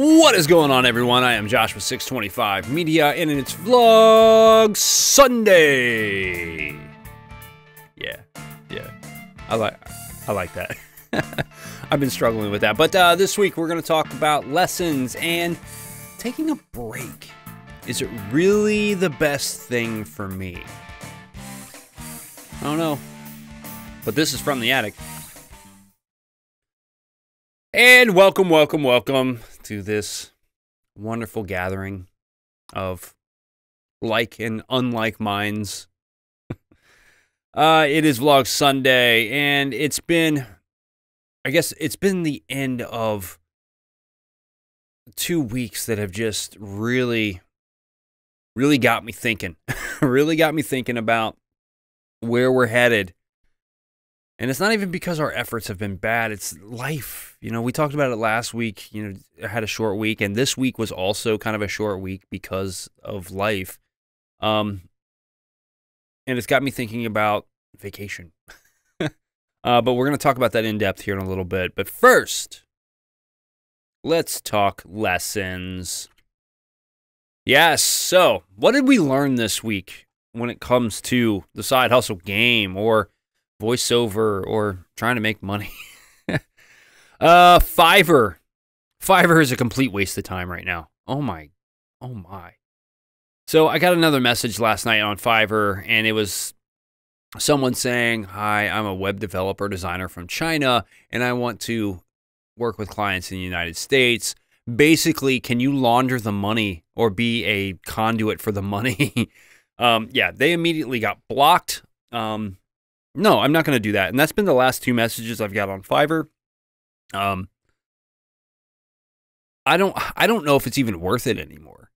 What is going on, everyone? I am Josh with 625 Media, and it's Vlog Sunday. Yeah. I like that. I've been struggling with that. But this week, we're going to talk about lessons and taking a break. Is it really the best thing for me? I don't know. But this is from the attic. And welcome to this wonderful gathering of like and unlike minds. It is Vlog Sunday, and it's been, I guess it's been the end of 2 weeks that have just really got me thinking. Really got me thinking about where we're headed. And it's not even because our efforts have been bad. It's life. You know, we talked about it last week. You know, I had a short week, and this week was also kind of a short week because of life. And it's got me thinking about vacation. But we're going to talk about that in depth here in a little bit. But first, let's talk lessons. Yes. So what did we learn this week when it comes to the side hustle game or voiceover or trying to make money? Fiverr. Fiverr is a complete waste of time right now. Oh my. So I got another message last night on Fiverr, and it was someone saying, "Hi, I'm a web developer designer from China, and I want to work with clients in the United States. Basically, can you launder the money or be a conduit for the money?" Yeah, they immediately got blocked. No, I'm not going to do that. And that's been the last two messages I've got on Fiverr. I don't know if it's even worth it anymore.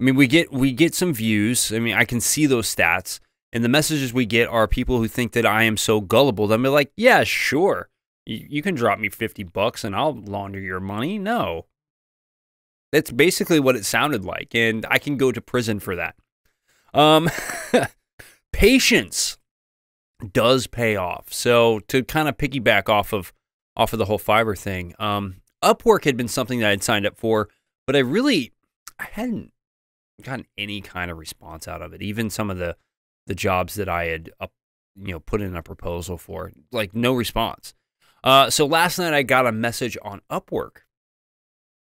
I mean, we get some views. I mean, I can see those stats, and the messages we get are people who think that I am so gullible that I'm like, yeah, sure. You can drop me $50 and I'll launder your money. No. That's basically what it sounded like, and I can go to prison for that. Patience does pay off. So to kind of piggyback off of the whole Fiverr thing, Upwork had been something that I'd signed up for, but I hadn't gotten any kind of response out of it. Even some of the jobs that I had put in a proposal for, like, no response. So last night I got a message on Upwork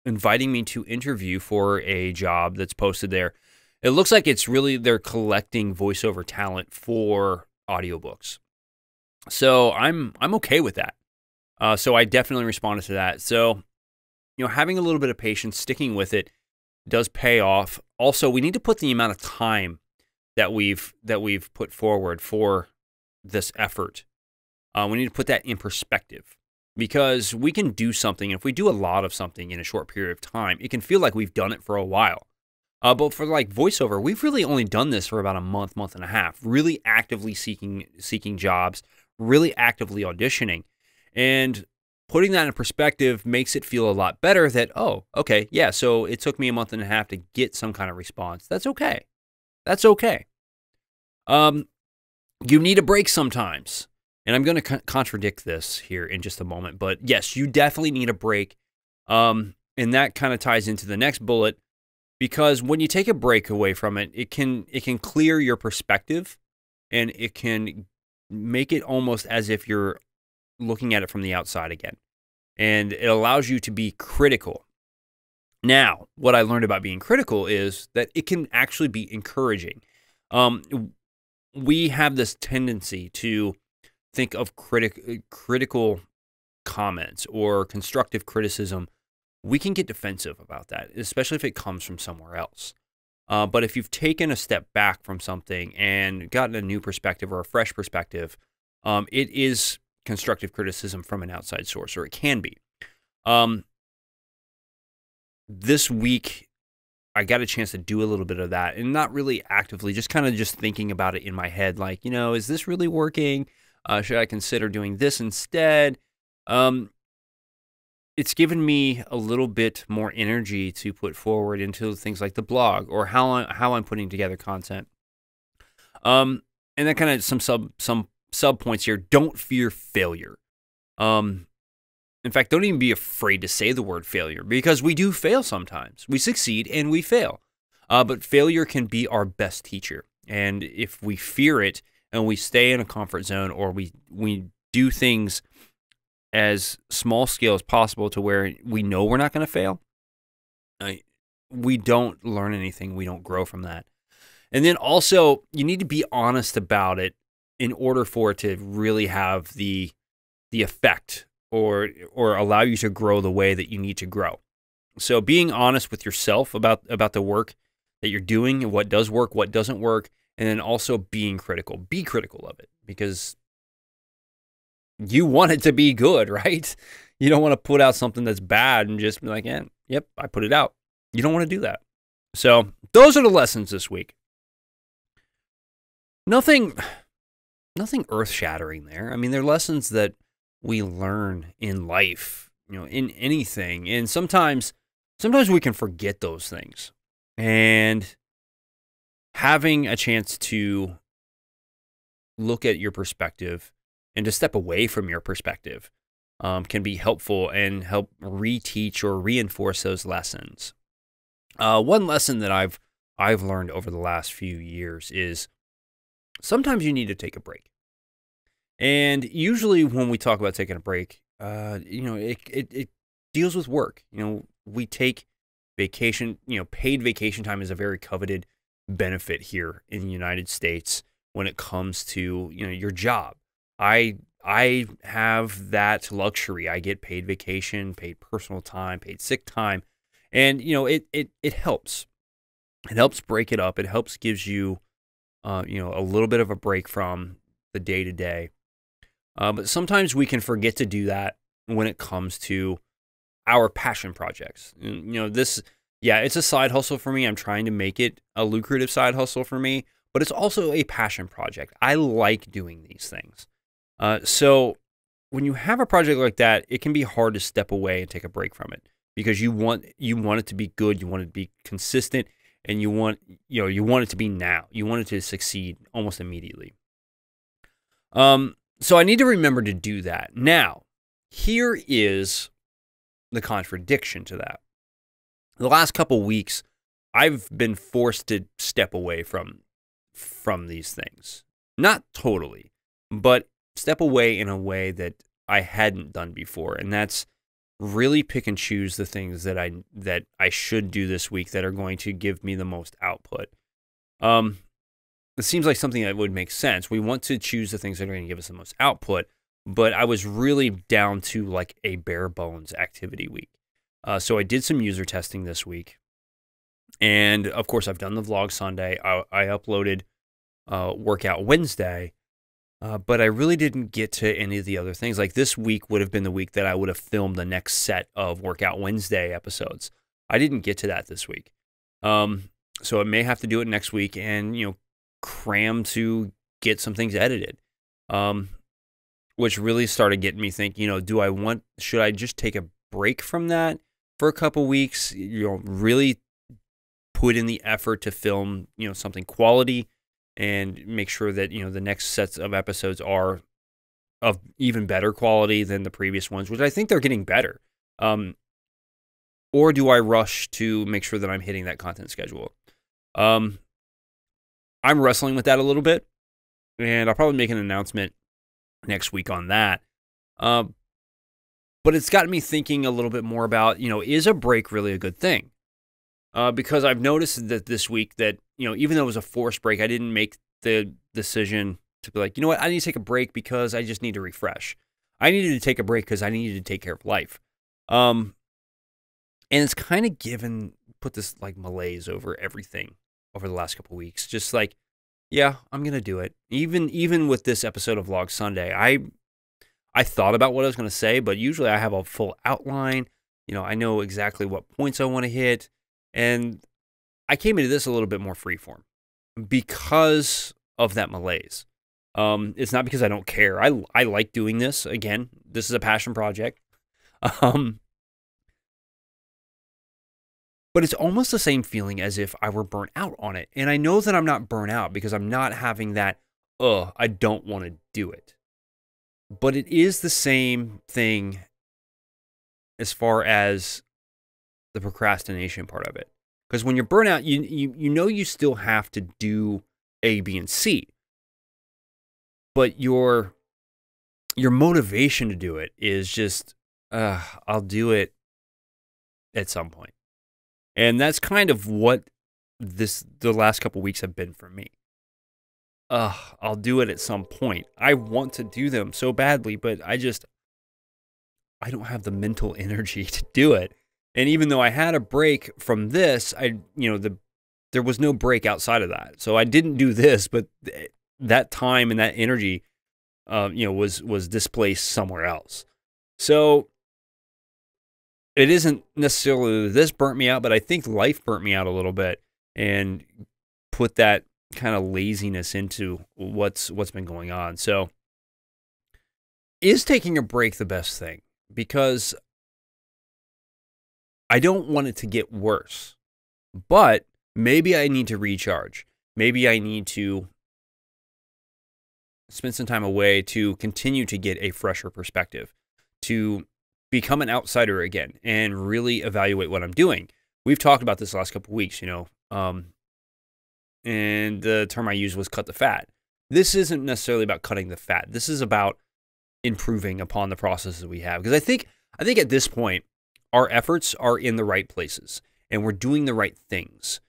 inviting me to interview for a job that's posted there. It looks like it's really, they're collecting voiceover talent for audiobooks. So I'm okay with that. So I definitely responded to that. So, having a little bit of patience, sticking with it does pay off. Also, we need to put the amount of time that we've put forward for this effort. We need to put that in perspective, because we can do something, and if we do a lot of something in a short period of time, it can feel like we've done it for a while. But for like voiceover, we've really only done this for about a month and a half, really actively seeking jobs, really actively auditioning. And putting that in perspective makes it feel a lot better that, oh, okay, yeah, so it took me a month and a half to get some kind of response. That's okay. That's okay. You need a break sometimes. And I'm going to contradict this here in just a moment. But yes, you definitely need a break. And that kind of ties into the next bullet. Because when you take a break away from it, it can clear your perspective, and it can make it almost as if you're looking at it from the outside again. And it allows you to be critical. Now, what I learned about being critical is that it can actually be encouraging. We have this tendency to think of critical comments or constructive criticism. We can get defensive about that, especially if it comes from somewhere else. But if you've taken a step back from something and gotten a new perspective or a fresh perspective, it is constructive criticism from an outside source, or it can be. This week, I got a chance to do a little bit of that, and not really actively, just kind of just thinking about it in my head, like, is this really working? Should I consider doing this instead? It's given me a little bit more energy to put forward into things like the blog, or how I'm putting together content. And that kind of some sub points here. Don't fear failure. In fact, don't even be afraid to say the word failure, because we do fail sometimes. We succeed and we fail. But failure can be our best teacher. And if we fear it and we stay in a comfort zone, or we do things as small scale as possible to where we know we're not going to fail, we don't learn anything. We don't grow from that. And then also, you need to be honest about it in order for it to really have the effect or allow you to grow the way that you need to grow. So being honest with yourself about the work that you're doing and what does work, what doesn't work, and then also being critical. Be critical of it, because you want it to be good, right? You don't want to put out something that's bad and just be like, eh, yep, I put it out. You don't want to do that. So those are the lessons this week. Nothing earth-shattering there. I mean, they're lessons that we learn in life, you know, in anything. And sometimes we can forget those things. And having a chance to look at your perspective and to step away from your perspective can be helpful and help reteach or reinforce those lessons. One lesson that I've learned over the last few years is sometimes you need to take a break. And usually when we talk about taking a break, you know, it deals with work. You know, we take vacation, you know, paid vacation time is a very coveted benefit here in the United States when it comes to, you know, your job. I have that luxury. I get paid vacation, paid personal time, paid sick time. And, you know, it helps. It helps break it up. It helps gives you, you know, a little bit of a break from the day to day. But sometimes we can forget to do that when it comes to our passion projects. And, you know, yeah, it's a side hustle for me. I'm trying to make it a lucrative side hustle for me, but it's also a passion project. I like doing these things. So when you have a project like that, it can be hard to step away and take a break from it, because you want it to be good. You want it to be consistent, and you want it to be now. You want it to succeed almost immediately. So I need to remember to do that. Now, here is the contradiction to that. The last couple weeks, I've been forced to step away from these things. Not totally, but step away in a way that I hadn't done before, and that's really pick and choose the things that I should do this week that are going to give me the most output. It seems like something that would make sense. We want to choose the things that are going to give us the most output, but I was really down to like a bare bones activity week. So I did some user testing this week. And of course, I've done the vlog Sunday. I uploaded workout Wednesday, but I really didn't get to any of the other things. Like this week would have been the week that I would have filmed the next set of workout Wednesday episodes. I didn't get to that this week. So I may have to do it next week, and, you know, cram to get some things edited, which really started getting me thinking, you know, should I just take a break from that for a couple weeks, you know, really put in the effort to film, you know, something quality and make sure that, you know, the next sets of episodes are of even better quality than the previous ones, which I think they're getting better. Or do I rush to make sure that I'm hitting that content schedule? I'm wrestling with that a little bit, and I'll probably make an announcement next week on that. But it's gotten me thinking a little bit more about, you know, is a break really a good thing? Because I've noticed that this week that, you know, even though it was a forced break, I didn't make the decision to be like, you know what, I need to take a break because I just need to refresh. I needed to take a break because I needed to take care of life. And it's kind of put this like malaise over everything over the last couple of weeks. Just like, yeah, I'm going to do it. Even with this episode of Vlog Sunday, I thought about what I was going to say, but usually I have a full outline. You know, I know exactly what points I want to hit. And I came into this a little bit more freeform because of that malaise. It's not because I don't care. I like doing this. Again, this is a passion project. But it's almost the same feeling as if I were burnt out on it. And I know that I'm not burnt out because I'm not having that, I don't want to do it. But it is the same thing as far as the procrastination part of it. Because when you're burnt out, you know you still have to do A, B, and C. But your motivation to do it is just, I'll do it at some point. And that's kind of what the last couple weeks have been for me. I'll do it at some point. I want to do them so badly, but I don't have the mental energy to do it. And even though I had a break from this, there was no break outside of that. So I didn't do this, but that time and that energy, was displaced somewhere else. So it isn't necessarily this burnt me out, but I think life burnt me out a little bit and put that kind of laziness into what's been going on. So is taking a break the best thing? Because I don't want it to get worse, but maybe I need to recharge. Maybe I need to spend some time away to continue to get a fresher perspective, to become an outsider again and really evaluate what I'm doing. We've talked about this the last couple of weeks, and the term I used was cut the fat. This isn't necessarily about cutting the fat. This is about improving upon the processes we have. Because I think at this point, our efforts are in the right places and we're doing the right things.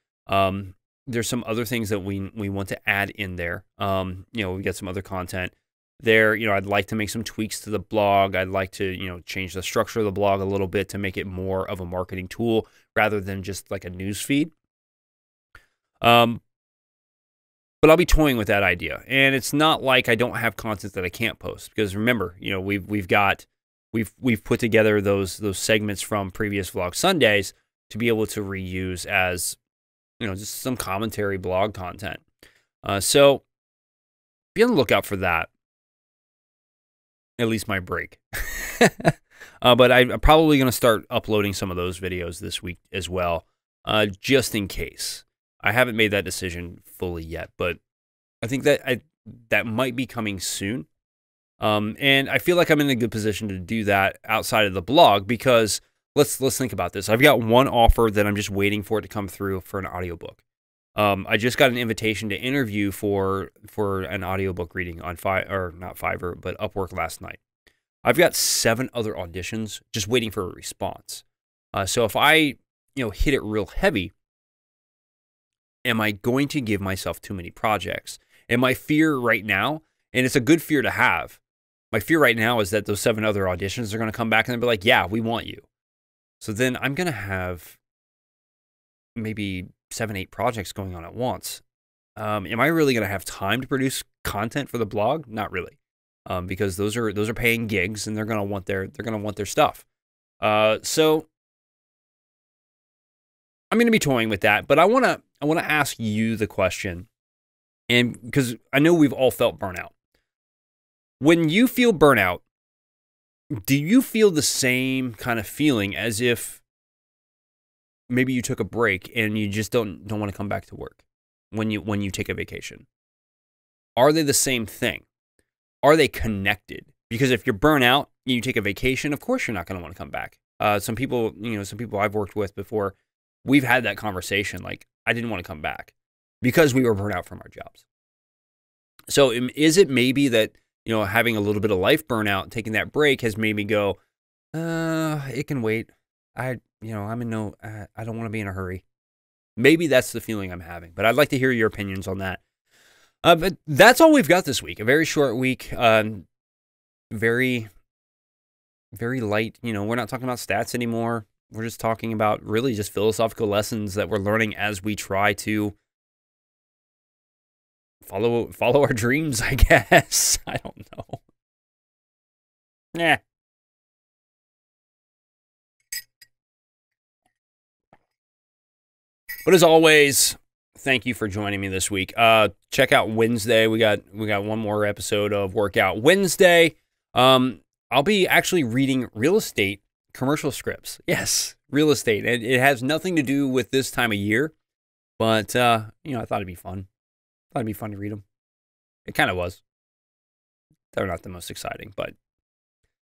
There's some other things that we want to add in there. We got some other content there. I'd like to make some tweaks to the blog. I'd like to, change the structure of the blog a little bit to make it more of a marketing tool rather than just like a news feed. But I'll be toying with that idea. And it's not like I don't have content that I can't post, because remember, we've put together those segments from previous Vlog Sundays to be able to reuse as just some commentary blog content. So be on the lookout for that. At least my break. But I'm probably going to start uploading some of those videos this week as well, just in case. I haven't made that decision fully yet, but I think that that might be coming soon. And I feel like I'm in a good position to do that outside of the blog, because let's think about this. I've got one offer that I'm just waiting for it to come through for an audiobook. I just got an invitation to interview for an audiobook reading on Upwork last night. I've got 7 other auditions just waiting for a response. So if I hit it real heavy, am I going to give myself too many projects? And my fear right now, and it's a good fear to have, my fear right now is that those 7 other auditions are going to come back and they'll be like, yeah, we want you. So then I'm going to have maybe 7, 8 projects going on at once. Am I really going to have time to produce content for the blog? Not really, because those are paying gigs and they're going to want their stuff. So I'm going to be toying with that, but I want to ask you the question, and because I know we've all felt burnout. When you feel burnout, do you feel the same kind of feeling as if maybe you took a break and you just don't want to come back to work when you take a vacation? Are they the same thing? Are they connected? Because if you're burnt out and you take a vacation, of course you're not going to want to come back. Some people, some people I've worked with before, we've had that conversation. Like, I didn't want to come back because we were burnt out from our jobs. So is it maybe that, having a little bit of life burnout, taking that break has made me go, it can wait. I don't want to be in a hurry. Maybe that's the feeling I'm having, but I'd like to hear your opinions on that. But that's all we've got this week. A very short week. Very, very light. We're not talking about stats anymore. We're just talking about really just philosophical lessons that we're learning as we try to follow our dreams, I guess. I don't know. Nah. But as always, thank you for joining me this week. Check out Wednesday. We got one more episode of Workout Wednesday. I'll be actually reading real estate commercial scripts. Yes, real estate. And it has nothing to do with this time of year, but I thought it'd be fun. Thought it'd be fun to read them. It kind of was. They're not the most exciting, but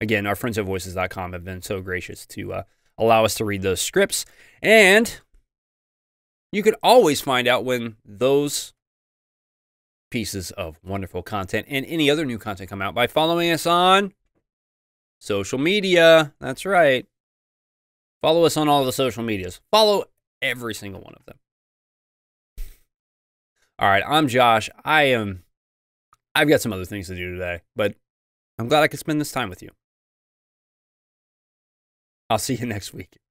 Again, our friends at Voices.com have been so gracious to allow us to read those scripts. And you can always find out when those pieces of wonderful content and any other new content come out by following us on social media. That's right. Follow us on all the social medias. Follow every single one of them. All right, I'm Josh. I've got some other things to do today, but I'm glad I could spend this time with you. I'll see you next week.